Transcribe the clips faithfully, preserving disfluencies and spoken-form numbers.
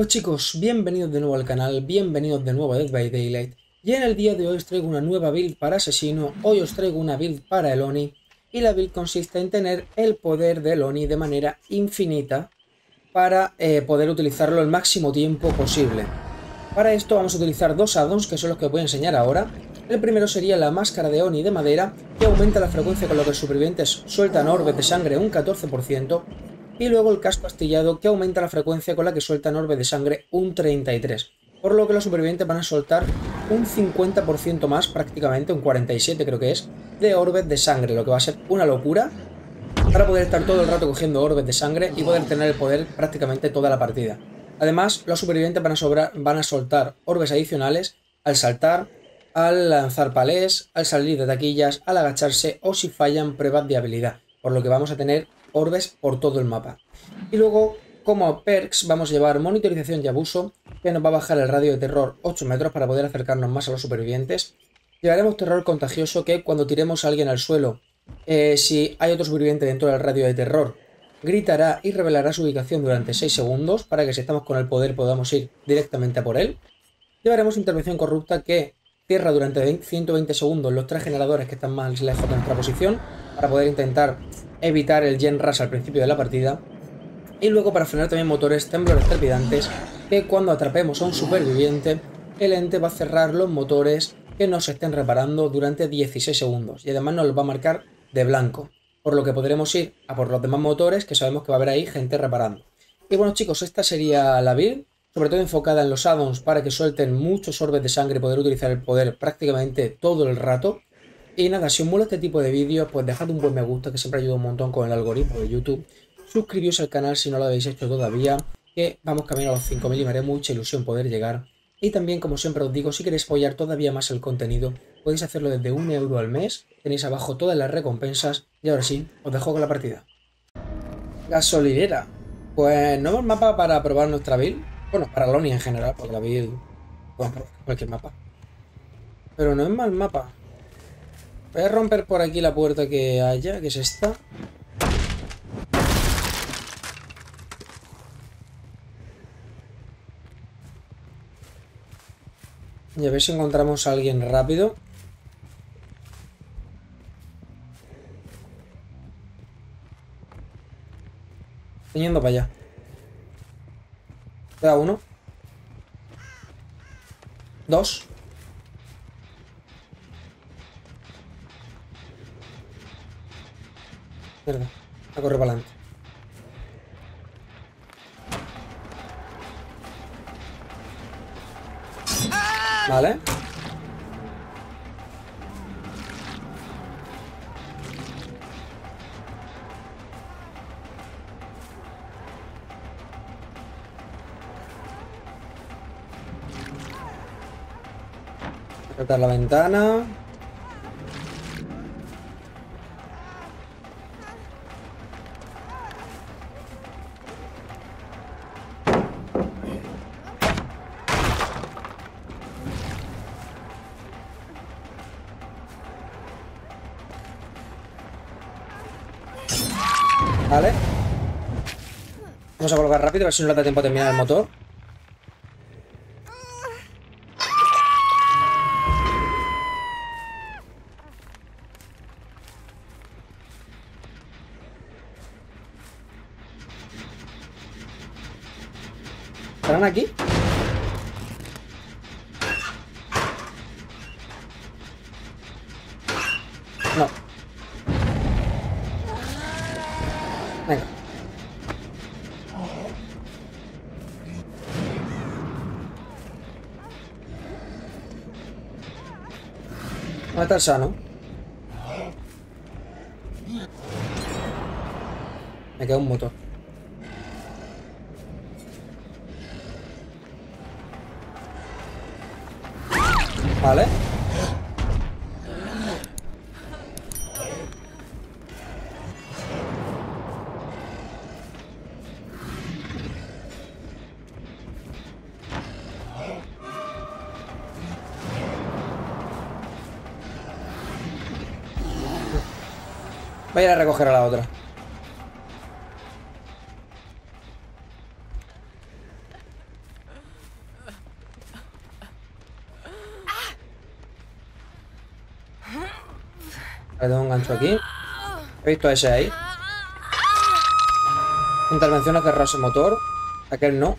Pues chicos, bienvenidos de nuevo al canal, bienvenidos de nuevo a Dead by Daylight. Y en el día de hoy os traigo una nueva build para asesino, hoy os traigo una build para el Oni. Y la build consiste en tener el poder del Oni de manera infinita para eh, poder utilizarlo el máximo tiempo posible. Para esto vamos a utilizar dos addons que son los que os voy a enseñar ahora. El primero sería la máscara de Oni de madera, que aumenta la frecuencia con la que los supervivientes sueltan orbes de sangre un catorce por ciento. Y luego el casco astillado, que aumenta la frecuencia con la que sueltan orbes de sangre un treinta y tres por ciento, por lo que los supervivientes van a soltar un cincuenta por ciento más, prácticamente un cuarenta y siete por ciento creo que es, de orbes de sangre, lo que va a ser una locura para poder estar todo el rato cogiendo orbes de sangre y poder tener el poder prácticamente toda la partida. Además, los supervivientes van a, sobrar, van a soltar orbes adicionales al saltar, al lanzar palés, al salir de taquillas, al agacharse o si fallan pruebas de habilidad, por lo que vamos a tener orbes por todo el mapa. Y luego, como perks, vamos a llevar monitorización y abuso, que nos va a bajar el radio de terror ocho metros para poder acercarnos más a los supervivientes. Llevaremos terror contagioso, que cuando tiremos a alguien al suelo, eh, si hay otro superviviente dentro del radio de terror, gritará y revelará su ubicación durante seis segundos, para que si estamos con el poder podamos ir directamente a por él. Llevaremos intervención corrupta, que cierra durante ciento veinte segundos los tres generadores que están más lejos de nuestra posición, para poder intentar evitar el Gen Rush al principio de la partida. Y luego, para frenar también motores, temblores trepidantes, que cuando atrapemos a un superviviente, el ente va a cerrar los motores que nos estén reparando durante dieciséis segundos, y además nos los va a marcar de blanco, por lo que podremos ir a por los demás motores que sabemos que va a haber ahí gente reparando. Y bueno chicos, esta sería la build, sobre todo enfocada en los addons para que suelten muchos orbes de sangre y poder utilizar el poder prácticamente todo el rato. Y nada, si os mola este tipo de vídeos, pues dejad un buen me gusta, que siempre ayuda un montón con el algoritmo de YouTube. Suscribíos al canal si no lo habéis hecho todavía, que vamos camino a los cinco mil y me haré mucha ilusión poder llegar. Y también, como siempre os digo, si queréis apoyar todavía más el contenido, podéis hacerlo desde un euro al mes. Tenéis abajo todas las recompensas. Y ahora sí, os dejo con la partida. Gasolinera. Pues nuevo mapa para probar nuestra build. Bueno, para Oni en general, porque la build... Bueno, para cualquier mapa. Pero no es mal mapa. Voy a romper por aquí la puerta que haya, que es esta. Y a ver si encontramos a alguien rápido. Estoy yendo para allá. Queda uno. Dos. A correr para adelante. Vale. Apretar la ventana. Vale. Vamos a colocar rápido, a ver si no le da tiempo a terminar el motor. ¿Estarán aquí? No. Venga. Va a estar sano. Me queda un motor. Vale. Voy a ir a recoger a la otra. Le doy un gancho aquí. He visto a ese ahí. Intervención ha cerrado ese motor. Aquel no.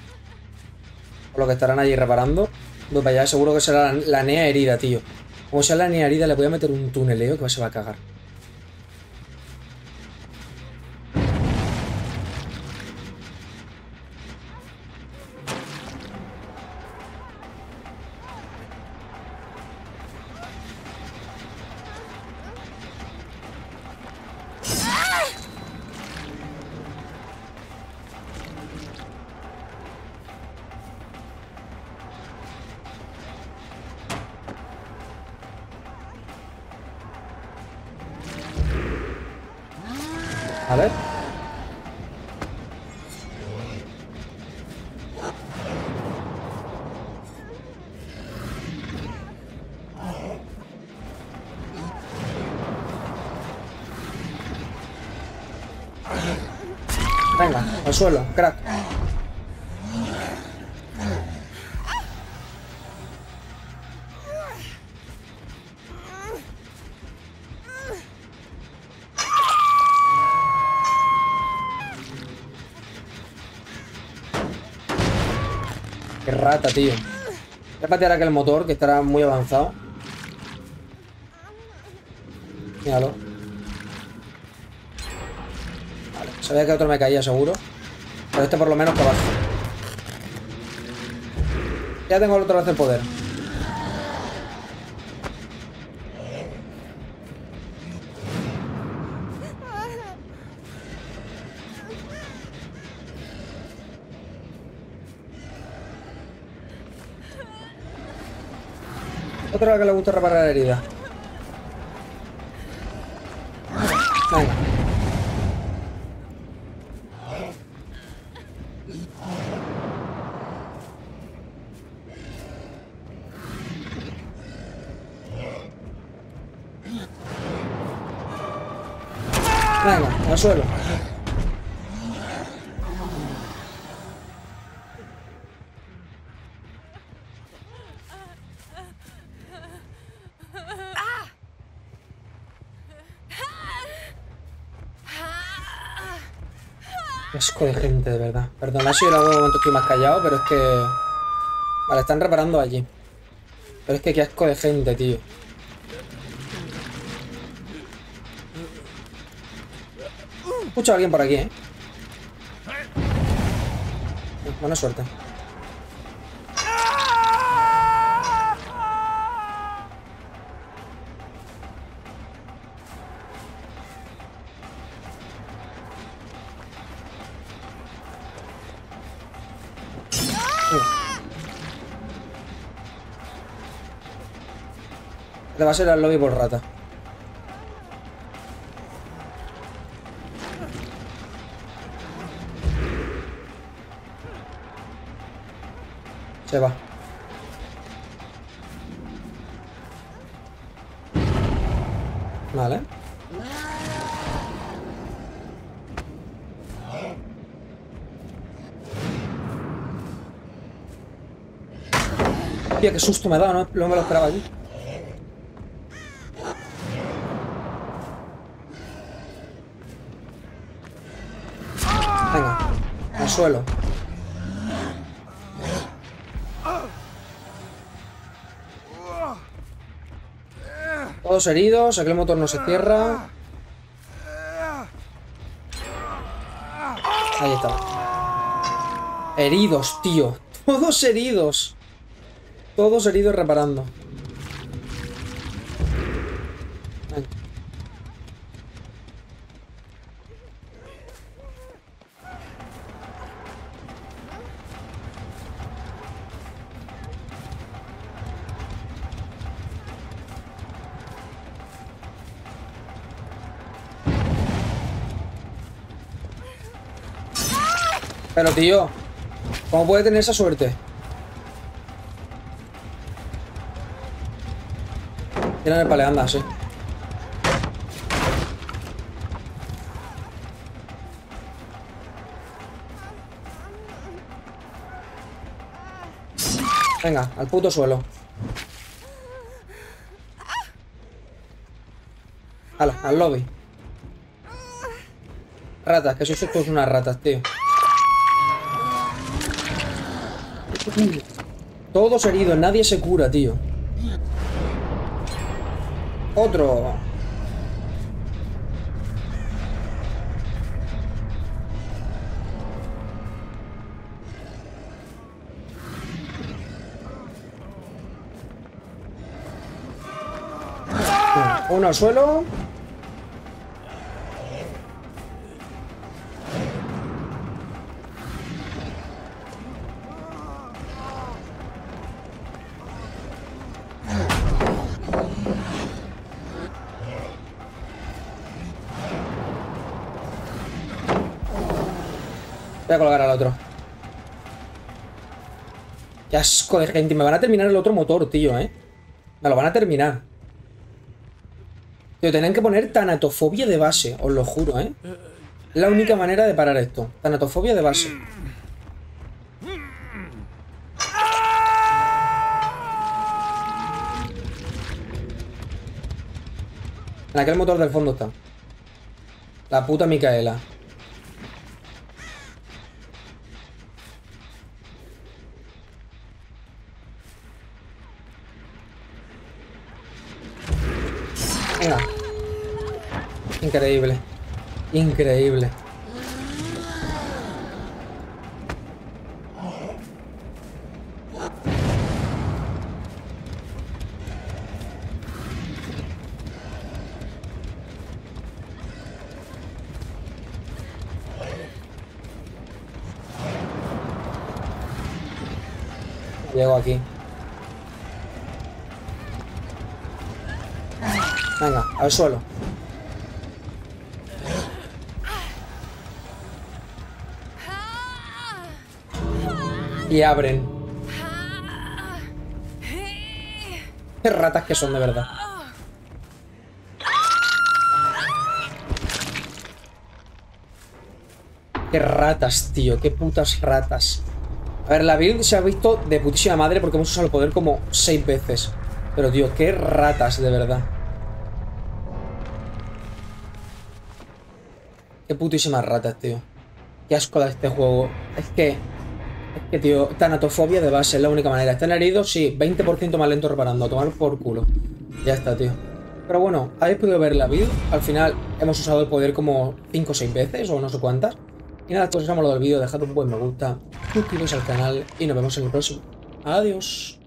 Por lo que estarán allí reparando. Voy para allá, seguro que será la, la nea herida, tío. Como sea la nea herida, le voy a meter un tuneleo que se va a cagar. A ver. Venga, al suelo, crack. Rata, tío. Voy a patear aquel motor que estará muy avanzado. Míralo. Vale, sabía que otro me caía seguro. Pero este por lo menos que baja. Ya tengo el otro lado del poder. Otra que le gusta reparar heridas. Venga. Venga, al suelo. Asco de gente, de verdad. Perdón, ha sido algún momento estoy más callado, pero es que... Vale, están reparando allí. Pero es que qué asco de gente, tío. Escucho a alguien por aquí, ¿eh? Buena suerte. Te va a ser al lobby por rata. Se va. Vale. Hostia, qué susto me ha dado, no, no me lo esperaba aquí. Suelo. Todos heridos, aquel motor no se cierra. Ahí está. Heridos, tío. Todos heridos. Todos heridos reparando. Pero, tío, ¿cómo puede tener esa suerte? Tienen el paleanda, sí. Venga, al puto suelo. Hala, al lobby. Ratas, que sois todos unas ratas, tío. Todos heridos, nadie se cura, tío. Otro. Uno al suelo. Voy a colgar al otro. Qué asco de gente. Me van a terminar el otro motor, tío, ¿eh? Me lo van a terminar. Tío, tenían que poner tanatofobia de base, os lo juro, ¿eh? Es la única manera de parar esto. Tanatofobia de base. En aquel motor del fondo está. La puta Micaela. Venga. Increíble. Increíble. Llego aquí. Venga, al suelo. Y abren. Qué ratas que son, de verdad. Qué ratas, tío. Qué putas ratas. A ver, la build se ha visto de putísima madre porque hemos usado el poder como seis veces. Pero, tío, qué ratas, de verdad. Qué putísimas ratas, tío. Qué asco de este juego. Es que... Es que, tío, tanatofobia de base es la única manera. ¿Están heridos? Sí, veinte por ciento más lento reparando. A tomar por culo. Ya está, tío. Pero bueno, habéis podido ver la build. Al final hemos usado el poder como cinco o seis veces o no sé cuántas. Y nada, pues dejamos lo del vídeo. Dejad un buen me gusta, suscribiros al canal y nos vemos en el próximo. Adiós.